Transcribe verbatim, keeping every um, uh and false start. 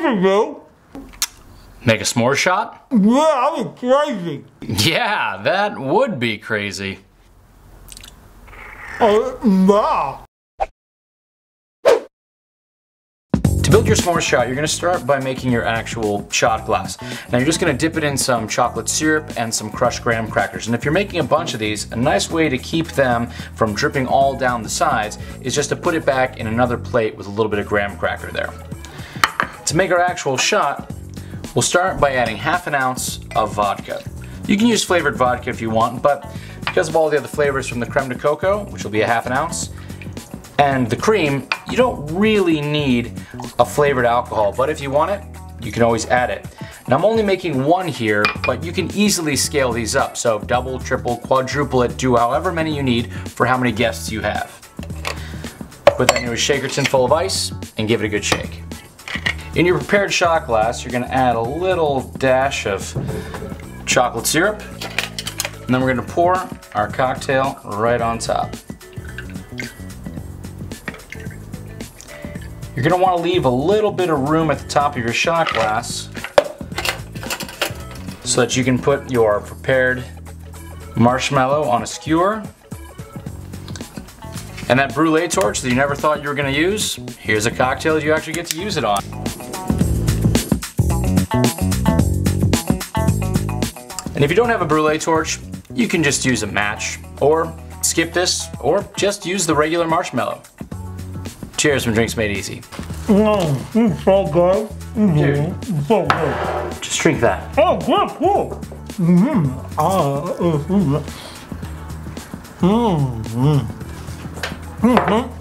crazy, dude. Make a s'more shot? Yeah, that would be crazy. Yeah, that would be crazy. Oh, wow. To build your s'more shot, you're gonna start by making your actual shot glass. Now you're just gonna dip it in some chocolate syrup and some crushed graham crackers. And if you're making a bunch of these, a nice way to keep them from dripping all down the sides is just to put it back in another plate with a little bit of graham cracker there. To make our actual shot, we'll start by adding half an ounce of vodka. You can use flavored vodka if you want, but because of all the other flavors from the creme de cacao, which will be a half an ounce, and the cream, you don't really need a flavored alcohol, but if you want it, you can always add it. Now I'm only making one here, but you can easily scale these up, so double, triple, quadruple it, do however many you need for how many guests you have. Put that into a shaker tin full of ice and give it a good shake. In your prepared shot glass, you're gonna add a little dash of chocolate syrup, and then we're gonna pour our cocktail right on top. You're gonna wanna leave a little bit of room at the top of your shot glass so that you can put your prepared marshmallow on a skewer. And that brulee torch that you never thought you were gonna use, here's a cocktail that you actually get to use it on. And if you don't have a brulee torch, you can just use a match, or skip this, or just use the regular marshmallow. Cheers from Drinks Made Easy. Mmm, it's so good. Mm-hmm. Dude. It's so good. Just drink that. Oh, good, cool. Mmm. Mmm. Mmm. Mmm.